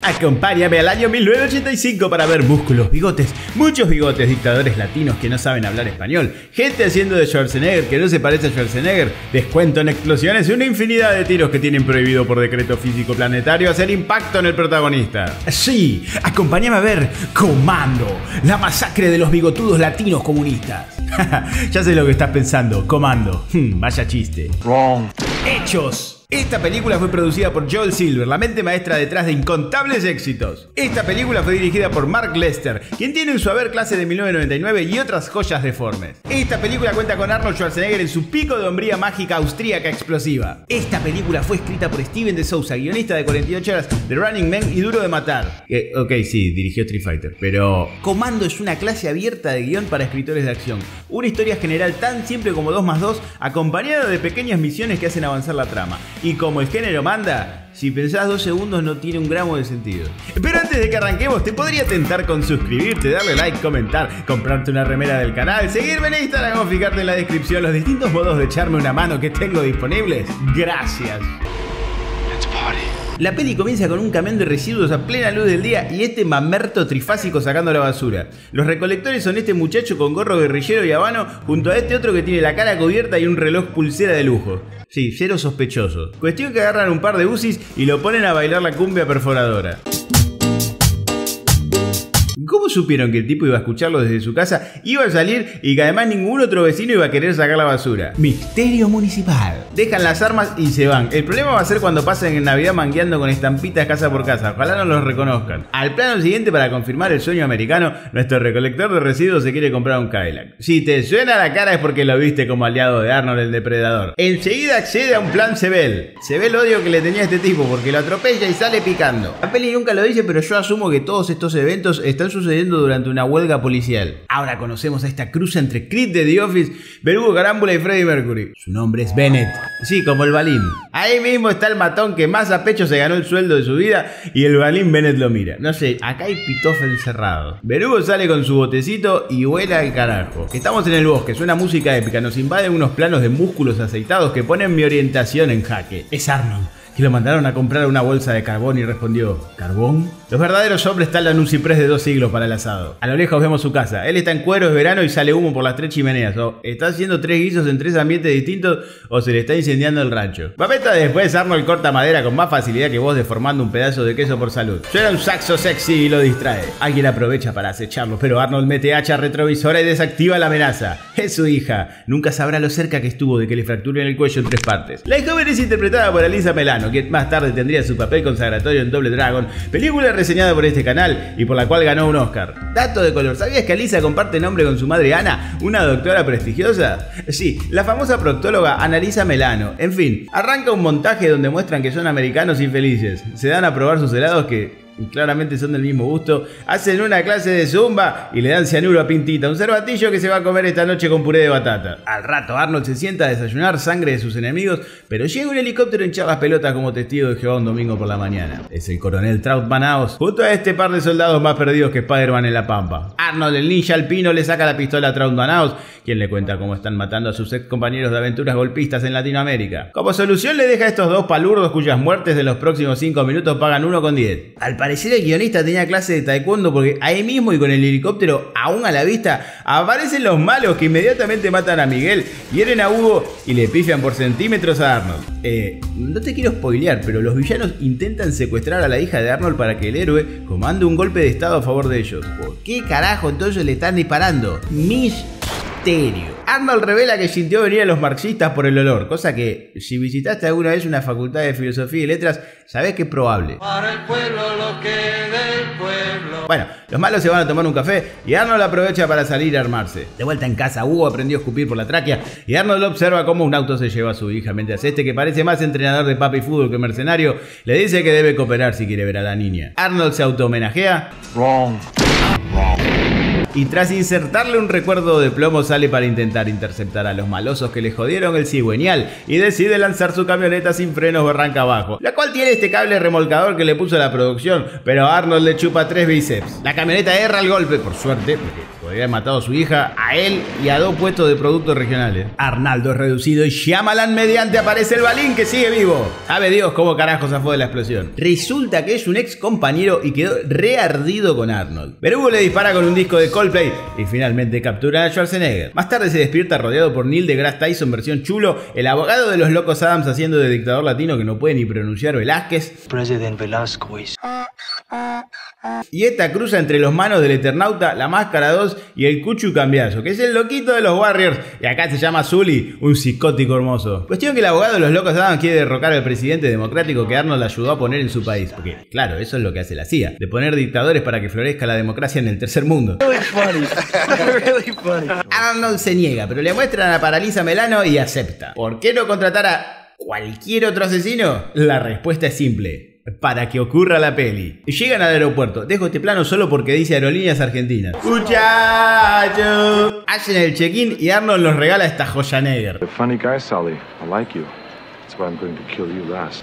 Acompáñame al año 1985 para ver músculos, bigotes, muchos bigotes, dictadores latinos que no saben hablar español, gente haciendo de Schwarzenegger que no se parece a Schwarzenegger, descuento en explosiones y una infinidad de tiros que tienen prohibido por decreto físico planetario hacer impacto en el protagonista. Sí, acompáñame a ver Commando, la masacre de los bigotudos latinos comunistas. Ya sé lo que estás pensando, Commando, vaya chiste. Wrong. Hechos. Esta película fue producida por Joel Silver, la mente maestra detrás de incontables éxitos. Esta película fue dirigida por Mark Lester, quien tiene en su haber Clase de 1999 y otras joyas deformes. Esta película cuenta con Arnold Schwarzenegger en su pico de hombría mágica austríaca explosiva. Esta película fue escrita por Steven de Souza, guionista de 48 horas, The Running Man y Duro de Matar. Ok, sí, dirigió Street Fighter, pero... Commando es una clase abierta de guión para escritores de acción. Una historia general tan simple como 2 más 2, acompañada de pequeñas misiones que hacen avanzar la trama. Y como el género manda, si pensás 2 segundos no tiene un gramo de sentido. Pero antes de que arranquemos, te podría tentar con suscribirte, darle like, comentar, comprarte una remera del canal, seguirme en Instagram o fijarte en la descripción los distintos modos de echarme una mano que tengo disponibles. Gracias. La peli comienza con un camión de residuos a plena luz del día y este mamerto trifásico sacando la basura. Los recolectores son este muchacho con gorro guerrillero y habano junto a este otro que tiene la cara cubierta y un reloj pulsera de lujo. Sí, cero sospechoso. Cuestión que agarran un par de UCIs y lo ponen a bailar la cumbia perforadora. ¿Cómo supieron que el tipo iba a escucharlo desde su casa, iba a salir y que además ningún otro vecino iba a querer sacar la basura? Misterio municipal. Dejan las armas y se van. El problema va a ser cuando pasen en Navidad mangueando con estampitas casa por casa. Ojalá no los reconozcan. Al plano siguiente, para confirmar el sueño americano, nuestro recolector de residuos se quiere comprar un Cadillac. Si te suena la cara es porque lo viste como aliado de Arnold el Depredador. Enseguida accede a un plan Sebel. Se ve el odio que le tenía a este tipo porque lo atropella y sale picando. La peli nunca lo dice, pero yo asumo que todos estos eventos están sucediendo durante una huelga policial. Ahora conocemos a esta cruza entre Creed de The Office, Berugo Carámbula y Freddie Mercury. Su nombre es Bennett. Sí, como el Balín. Ahí mismo está el matón que más a pecho se ganó el sueldo de su vida y el Balín Bennett lo mira. No sé, acá hay pitofa encerrado. Berugo sale con su botecito y vuela al carajo. Estamos en el bosque, suena música épica, nos invaden unos planos de músculos aceitados que ponen mi orientación en jaque. Es Arnold, que lo mandaron a comprar una bolsa de carbón y respondió: ¿carbón? Los verdaderos hombres talan un ciprés de 2 siglos para el asado. A lo lejos vemos su casa. Él está en cuero, es verano y sale humo por las 3 chimeneas. O está haciendo 3 guisos en 3 ambientes distintos o se le está incendiando el rancho. Papeta después, Arnold corta madera con más facilidad que vos deformando un pedazo de queso por salud. Suena un saxo sexy y lo distrae. Alguien aprovecha para acecharlo, pero Arnold mete hacha retrovisora y desactiva la amenaza. Es su hija. Nunca sabrá lo cerca que estuvo de que le fracturen el cuello en 3 partes. La joven es interpretada por Alyssa Milano, que más tarde tendría su papel consagratorio en Double Dragon, película reseñada por este canal y por la cual ganó un Oscar. Dato de color, ¿sabías que Alyssa comparte nombre con su madre Ana, una doctora prestigiosa? Sí, la famosa proctóloga Alyssa Milano. En fin, arranca un montaje donde muestran que son americanos infelices, se dan a probar sus helados que... claramente son del mismo gusto, hacen una clase de zumba y le dan cianuro a Pintita, un cervatillo que se va a comer esta noche con puré de batata. Al rato Arnold se sienta a desayunar sangre de sus enemigos, pero llega un helicóptero a hinchar las pelotas como testigo de Jehová un domingo por la mañana. Es el coronel Trautmann House, junto a este par de soldados más perdidos que Spider-Man en la pampa. Arnold, el ninja alpino, le saca la pistola a Trautmann House, quien le cuenta cómo están matando a sus ex compañeros de aventuras golpistas en Latinoamérica. Como solución le deja a estos 2 palurdos cuyas muertes de los próximos 5 minutos pagan 1,10. Al parecer el guionista tenía clase de taekwondo, porque ahí mismo y con el helicóptero aún a la vista aparecen los malos que inmediatamente matan a Miguel, hieren a Hugo y le pifian por centímetros a Arnold. No te quiero spoilear, pero los villanos intentan secuestrar a la hija de Arnold para que el héroe comande un golpe de estado a favor de ellos. ¿Por qué carajo entonces le están disparando? Misterio. Arnold revela que sintió venir a los marxistas por el olor, cosa que, si visitaste alguna vez una facultad de filosofía y letras, sabés que es probable. Para el pueblo lo que del pueblo. Bueno, los malos se van a tomar un café y Arnold aprovecha para salir a armarse. De vuelta en casa, Hugo aprendió a escupir por la tráquea y Arnold observa cómo un auto se lleva a su hija, mientras este, que parece más entrenador de papi fútbol que mercenario, le dice que debe cooperar si quiere ver a la niña. Arnold se autohomenajea. Wrong. Y tras insertarle un recuerdo de plomo sale para intentar interceptar a los malosos que le jodieron el cigüeñal y decide lanzar su camioneta sin frenos barranca abajo, la cual tiene este cable remolcador que le puso la producción, pero a Arnold le chupa 3 bíceps. La camioneta erra el golpe, por suerte, porque Podría haber matado a su hija, a él y a dos puestos de productos regionales. Arnaldo es reducido y Shyamalan mediante aparece el balín que sigue vivo. Sabe Dios cómo carajo zafó de la explosión. Resulta que es un ex compañero y quedó reardido con Arnold. Berugo le dispara con un disco de Coldplay y finalmente captura a Schwarzenegger. Más tarde se despierta rodeado por Neil deGrasse Tyson versión chulo, el abogado de los locos Adams haciendo de dictador latino que no puede ni pronunciar Velázquez. President Velázquez. Y esta cruza entre los manos del Eternauta, la Máscara 2 y el Cuchu Cambiazo, que es el loquito de los Warriors, y acá se llama Zully, un psicótico hermoso. Cuestión que el abogado de los locos Adams quiere derrocar al presidente democrático que Arnold ayudó a poner en su país. Porque, claro, eso es lo que hace la CIA, de poner dictadores para que florezca la democracia en el tercer mundo. Arnold se niega, pero le muestran a Paraliza Milano y acepta. ¿Por qué no contratar a cualquier otro asesino? La respuesta es simple. Para que ocurra la peli. Llegan al aeropuerto. Dejo este plano solo porque dice Aerolíneas Argentinas. ¡Muchacho! Hacen el check-in y Arnold nos regala esta joya negra.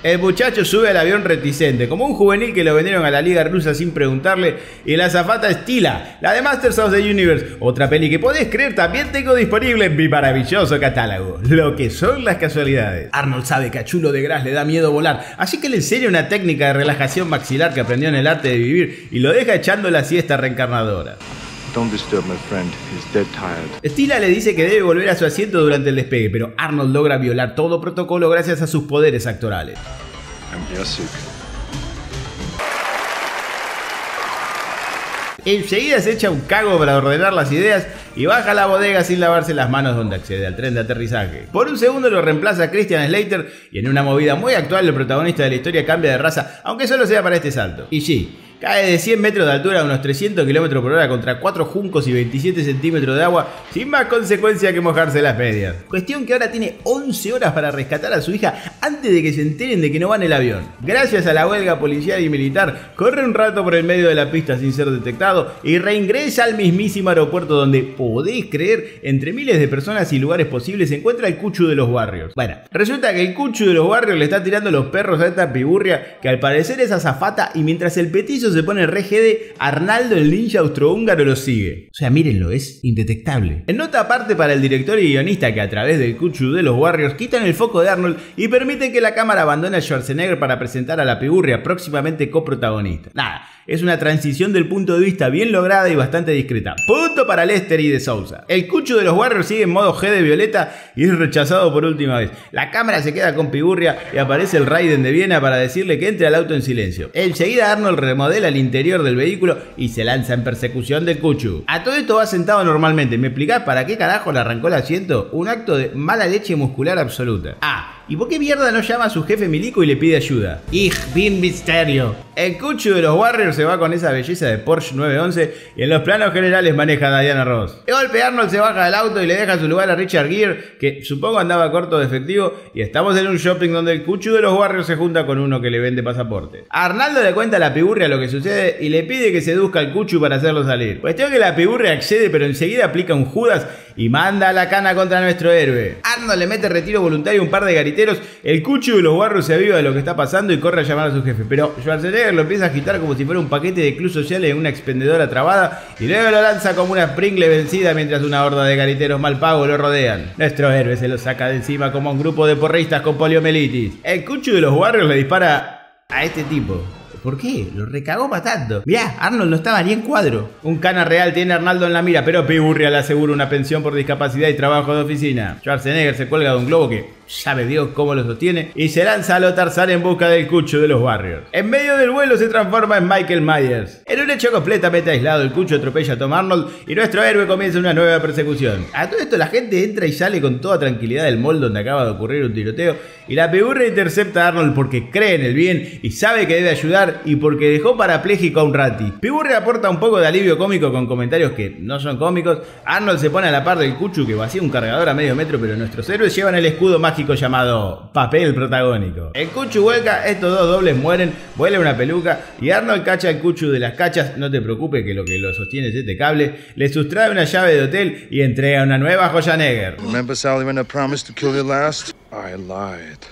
El muchacho sube al avión reticente, como un juvenil que lo vendieron a la liga rusa sin preguntarle. Y la azafata es Tila, la de Masters of the Universe, otra peli que podés creer también tengo disponible en mi maravilloso catálogo. Lo que son las casualidades. Arnold sabe que a Chulo de Gras le da miedo volar, así que le enseña una técnica de relajación maxilar que aprendió en el arte de vivir y lo deja echando la siesta reencarnadora. Don't disturb my friend. He's dead tired. Stila le dice que debe volver a su asiento durante el despegue, pero Arnold logra violar todo protocolo gracias a sus poderes actorales. Enseguida se echa un cago para ordenar las ideas y baja a la bodega sin lavarse las manos donde accede al tren de aterrizaje. Por un segundo lo reemplaza Christian Slater y en una movida muy actual el protagonista de la historia cambia de raza, aunque solo sea para este salto. Y sí, cae de 100 metros de altura a unos 300 km/h contra 4 juncos y 27 centímetros de agua, sin más consecuencia que mojarse las medias. Cuestión que ahora tiene 11 horas para rescatar a su hija antes de que se enteren de que no va en el avión. Gracias a la huelga policial y militar, corre un rato por el medio de la pista sin ser detectado y reingresa al mismísimo aeropuerto donde, podéis creer, entre miles de personas y lugares posibles se encuentra el Cuchu de los Warriors. Bueno, resulta que el Cuchu de los Warriors le está tirando los perros a esta piburria que al parecer es azafata y mientras el petizo se pone re GD, Arnaldo el ninja austrohúngaro lo sigue. O sea, mírenlo, es indetectable. En nota aparte para el director y guionista que a través del Cuchu de los Warriors quitan el foco de Arnold y permiten que la cámara abandone a Schwarzenegger para presentar a la piburria próximamente coprotagonista. Nada, es una transición del punto de vista bien lograda y bastante discreta. Punto para Lester y de Souza. El Cuchu de los Warriors sigue en modo G de Violeta y es rechazado por última vez. La cámara se queda con piburria y aparece el Raiden de Viena para decirle que entre al auto en silencio. Enseguida Arnold remodela al interior del vehículo y se lanza en persecución del Cuchu. A todo esto va sentado normalmente. ¿Me explicás para qué carajo le arrancó el asiento? Un acto de mala leche muscular absoluta. Ah, ¿y por qué mierda no llama a su jefe milico y le pide ayuda? Ich bin Misterio. El Cuchu de los Warriors se va con esa belleza de Porsche 911 y en los planos generales maneja a Diana Ross. De golpe Arnold se baja del auto y le deja su lugar a Richard Gere, que supongo andaba corto de efectivo, y estamos en un shopping donde el Cuchu de los Warriors se junta con uno que le vende pasaporte. A Arnaldo le cuenta a la piburria lo que sucede y le pide que seduzca al Cuchu para hacerlo salir. Cuestión que la piburria accede, pero enseguida aplica un Judas y manda a la cana contra nuestro héroe. Arnold le mete retiro voluntario un par de gariteros. El Cuchu de los Warriors se aviva de lo que está pasando y corre a llamar a su jefe, pero Schwarzenegger lo empieza a agitar como si fuera un paquete de club social en una expendedora trabada y luego lo lanza como una Pringle vencida mientras una horda de gariteros mal pagos lo rodean. Nuestro héroe se lo saca de encima como un grupo de porristas con poliomielitis. El Cuchu de los Warriors le dispara a este tipo. ¿Por qué? Lo recagó matando. Mirá, Arnold no estaba ni en cuadro. Un cana real tiene a Arnaldo en la mira, pero piburria le asegura una pensión por discapacidad y trabajo de oficina. Schwarzenegger se cuelga de un globo que sabe Dios cómo lo sostiene y se lanza a lo Tarzán en busca del Cucho de los Warriors. En medio del vuelo se transforma en Michael Myers. En un hecho completamente aislado, el Cucho atropella a Tom Arnold y nuestro héroe comienza una nueva persecución. A todo esto la gente entra y sale con toda tranquilidad del mall donde acaba de ocurrir un tiroteo y la piburria intercepta a Arnold porque cree en el bien y sabe que debe ayudar y porque dejó parapléjico a un rati. Piburria aporta un poco de alivio cómico con comentarios que no son cómicos. Arnold se pone a la par del Cuchu que vacía un cargador a medio metro, pero nuestros héroes llevan el escudo mágico llamado papel protagónico. El Cuchu vuelca, estos dos dobles mueren, vuela una peluca y Arnold cacha al Cuchu de las cachas. No te preocupes que lo sostiene es este cable. Le sustrae una llave de hotel y entrega una nueva joya negra. ¿Recuerdas, Sally, cuando prometí que te maté? I lied.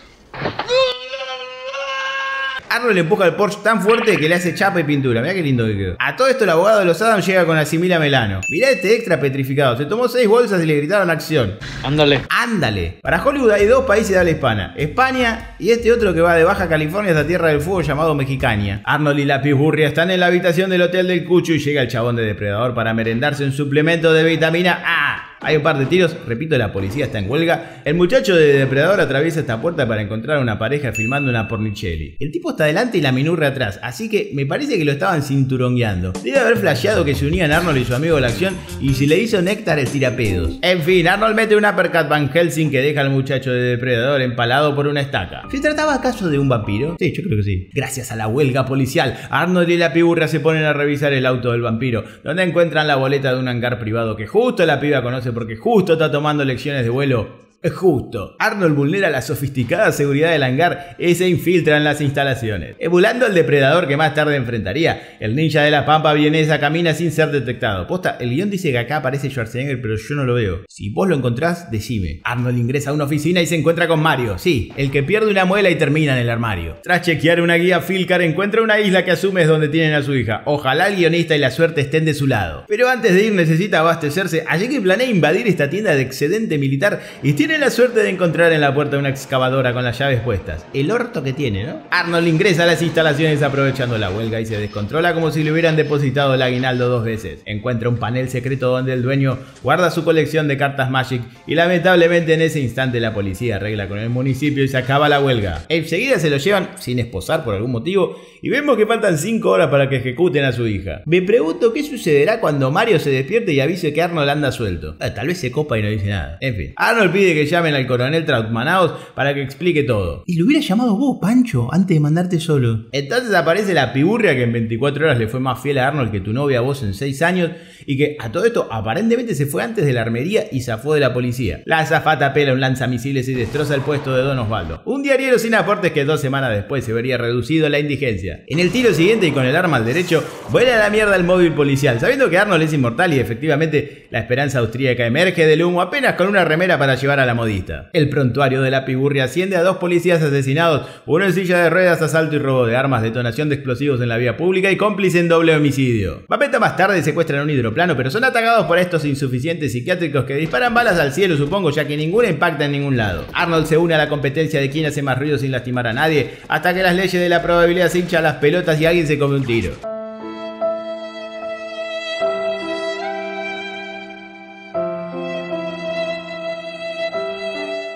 Arnold le empuja el Porsche tan fuerte que le hace chapa y pintura. Mirá qué lindo que quedó. A todo esto el abogado de los Adams llega con Alyssa Milano. Mirá este extra petrificado. Se tomó 6 bolsas y le gritaron acción. Ándale. Ándale. Para Hollywood hay 2 países de habla hispana. España y este otro que va de Baja California hasta Tierra del Fuego llamado Mexicania. Arnold y la pizburria están en la habitación del Hotel del Cucho y llega el chabón de Depredador para merendarse un suplemento de vitamina A. Hay un par de tiros, repito, la policía está en huelga. El muchacho de Depredador atraviesa esta puerta para encontrar a una pareja filmando una pornichelli. El tipo está adelante y la minurra atrás, así que me parece que lo estaban cinturongueando. Debe haber flasheado que se unían Arnold y su amigo de la acción y si le hizo néctar estirapedos. En fin, Arnold mete un uppercut Van Helsing que deja al muchacho de Depredador empalado por una estaca. ¿Se trataba acaso de un vampiro? Sí, yo creo que sí. Gracias a la huelga policial, Arnold y la piburra se ponen a revisar el auto del vampiro, donde encuentran la boleta de un hangar privado que justo la piba conoce porque justo está tomando lecciones de vuelo. Es justo. Arnold vulnera la sofisticada seguridad del hangar y se infiltra en las instalaciones, emulando al depredador que más tarde enfrentaría. El ninja de la pampa vienesa camina sin ser detectado. Posta, el guión dice que acá aparece Schwarzenegger, pero yo no lo veo. Si vos lo encontrás, decime. Arnold ingresa a una oficina y se encuentra con Mario. Sí, el que pierde una muela y termina en el armario. Tras chequear una guía, Philcar encuentra una isla que asume es donde tienen a su hija. Ojalá el guionista y la suerte estén de su lado. Pero antes de ir necesita abastecerse, así que planea invadir esta tienda de excedente militar y tiene la suerte de encontrar en la puerta una excavadora con las llaves puestas. El orto que tiene, ¿no? Arnold ingresa a las instalaciones aprovechando la huelga y se descontrola como si le hubieran depositado el aguinaldo 2 veces. Encuentra un panel secreto donde el dueño guarda su colección de cartas Magic y lamentablemente en ese instante la policía arregla con el municipio y se acaba la huelga. Enseguida se lo llevan sin esposar por algún motivo y vemos que faltan 5 horas para que ejecuten a su hija. Me pregunto qué sucederá cuando Mario se despierte y avise que Arnold anda suelto. Tal vez se copa y no dice nada. En fin, Arnold pide que llamen al coronel Trautmanaos para que explique todo. Y lo hubiera llamado vos, Pancho, antes de mandarte solo. Entonces aparece la piburria que en 24 horas le fue más fiel a Arnold que tu novia vos en 6 años y que a todo esto aparentemente se fue antes de la armería y zafó de la policía. La azafata pela un lanzamisiles y destroza el puesto de Don Osvaldo, un diariero sin aportes que 2 semanas después se vería reducido a la indigencia. En el tiro siguiente y con el arma al derecho vuela a la mierda el móvil policial, sabiendo que Arnold es inmortal y efectivamente la esperanza austríaca emerge del humo apenas con una remera para llevar a la modista. El prontuario de la piburria asciende a 2 policías asesinados, uno en silla de ruedas, asalto y robo de armas, detonación de explosivos en la vía pública y cómplice en doble homicidio. Bapeta más tarde secuestran un hidroplano, pero son atacados por estos insuficientes psiquiátricos que disparan balas al cielo, supongo, ya que ninguna impacta en ningún lado. Arnold se une a la competencia de quién hace más ruido sin lastimar a nadie, hasta que las leyes de la probabilidad se hinchan las pelotas y alguien se come un tiro.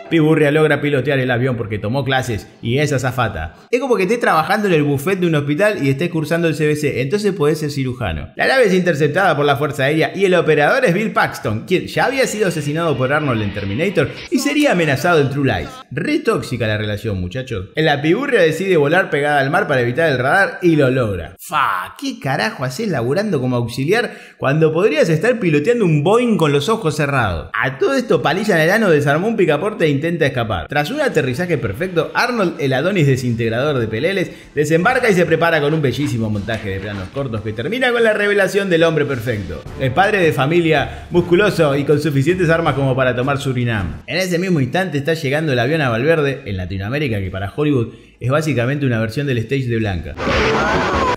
Piburria logra pilotear el avión porque tomó clases y es azafata. Es como que estés trabajando en el buffet de un hospital y estés cursando el CBC, entonces podés ser cirujano. La nave es interceptada por la Fuerza Aérea y el operador es Bill Paxton, quien ya había sido asesinado por Arnold en Terminator y sería amenazado en True Life. Re tóxica la relación, muchachos. La piburria decide volar pegada al mar para evitar el radar y lo logra. Fa, ¿qué carajo hacés laburando como auxiliar cuando podrías estar piloteando un Boeing con los ojos cerrados? A todo esto Palilla en el ano desarmó un picaporte intenta escapar. Tras un aterrizaje perfecto, Arnold, el Adonis desintegrador de peleles, desembarca y se prepara con un bellísimo montaje de planos cortos que termina con la revelación del hombre perfecto. El padre de familia, musculoso y con suficientes armas como para tomar Surinam. En ese mismo instante está llegando el avión a Valverde, en Latinoamérica, que para Hollywood es básicamente una versión del stage de Blanca.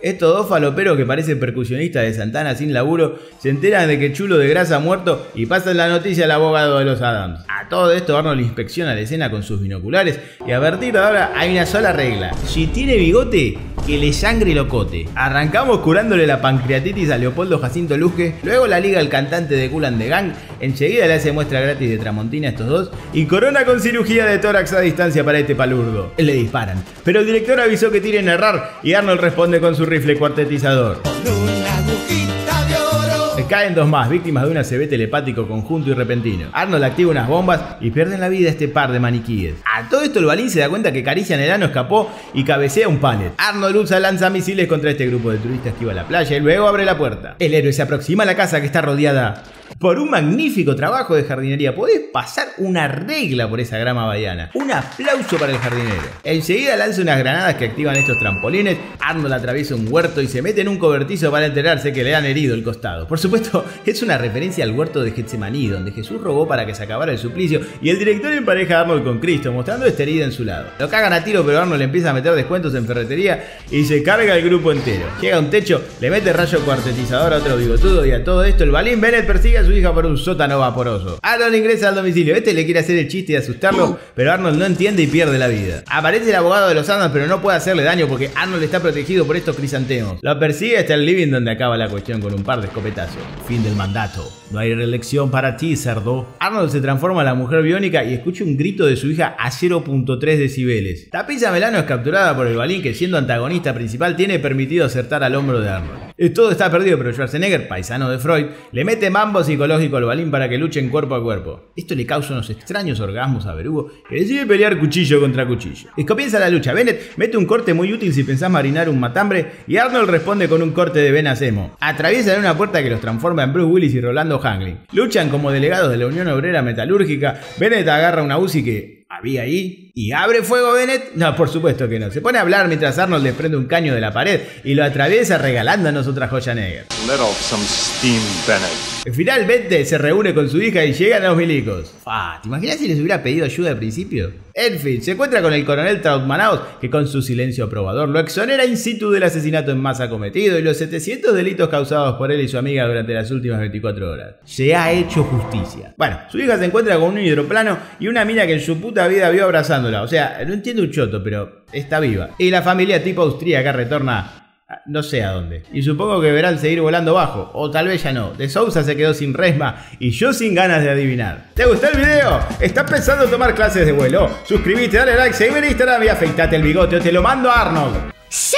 Estos 2 faloperos que parecen percusionistas de Santana sin laburo se enteran de que Chulo de Grasa ha muerto y pasan la noticia al abogado de los Adams. A todo esto Arnold inspecciona la escena con sus binoculares y a partir de ahora hay una sola regla: si tiene bigote, que le sangre lo cote. Arrancamos curándole la pancreatitis a Leopoldo Jacinto Luzque, luego la liga el cantante de Cool and the Gang, enseguida le hace muestra gratis de tramontina a estos 2 y corona con cirugía de tórax a distancia para este palurdo. Le disparan, pero el director avisó que tiren a errar y Arnold responde con su rifle cuartetizador. Caen 2 más, víctimas de un ACV telepático conjunto y repentino. Arnold activa unas bombas y pierden la vida a este par de maniquíes. A todo esto el balín se da cuenta que Caricia en el ano escapó y cabecea un pallet. Arnold usa lanzamisiles contra este grupo de turistas que iba a la playa y luego abre la puerta. El héroe se aproxima a la casa que está rodeada por un magnífico trabajo de jardinería. Podés pasar una regla por esa grama bahiana. Un aplauso para el jardinero. Enseguida lanza unas granadas que activan estos trampolines. Arnold atraviesa un huerto y se mete en un cobertizo para enterarse que le han herido el costado. Por supuesto supuesto, es una referencia al huerto de Getsemaní, donde Jesús rogó para que se acabara el suplicio, y el director empareja a Arnold con Cristo, mostrando esta herida en su lado. Lo cagan a tiro, pero Arnold le empieza a meter descuentos en ferretería y se carga el grupo entero. Llega a un techo, le mete rayo cuartetizador a otro bigotudo, y a todo esto el Balín Bennett persigue a su hija por un sótano vaporoso. Arnold ingresa al domicilio, este le quiere hacer el chiste y asustarlo, pero Arnold no entiende y pierde la vida. Aparece el abogado de los Arnold, pero no puede hacerle daño porque Arnold está protegido por estos crisantemos. Lo persigue hasta el living, donde acaba la cuestión con un par de escopetazos. Fin del mandato. No hay reelección para ti, cerdo. Arnold se transforma en la mujer biónica y escucha un grito de su hija a 0.3 decibeles. Tapiza Melano es capturada por el Balín, que siendo antagonista principal tiene permitido acertar al hombro de Arnold. Todo está perdido, pero Schwarzenegger, paisano de Freud, le mete mambo psicológico al Balín para que luchen cuerpo a cuerpo. Esto le causa unos extraños orgasmos a Verugo, que decide pelear cuchillo contra cuchillo. Comienza la lucha, Bennett mete un corte muy útil si pensás marinar un matambre, y Arnold responde con un corte de Benacemo. Atraviesan una puerta que los transforma en Bruce Willis y Rolando Hanglin. Luchan como delegados de la Unión Obrera Metalúrgica. Bennett agarra una Uzi que había ahí. ¿Y abre fuego Bennett? No, por supuesto que no. Se pone a hablar mientras Arnold desprende un caño de la pared y lo atraviesa, regalándonos otra joya negra. Let off some steam, Bennett. Finalmente se reúne con su hija y llegan a los milicos. ¿Te imaginas si les hubiera pedido ayuda al principio? En fin, se encuentra con el coronel Trautmanaus, que con su silencio aprobador lo exonera in situ del asesinato en masa cometido y los 700 delitos causados por él y su amiga durante las últimas 24 horas. Se ha hecho justicia. Bueno, su hija se encuentra con un hidroplano y una mina que en su puta vida vio abrazándola. O sea, no entiendo un choto, pero está viva. Y la familia tipo austríaca retorna no sé a dónde. Y supongo que verán seguir volando bajo, o tal vez ya no. De Souza se quedó sin resma y yo sin ganas de adivinar. ¿Te gustó el video? ¿Estás pensando en tomar clases de vuelo? Suscribite, dale like, seguime en Instagram y afeitate el bigote o te lo mando a Arnold. ¡Sí!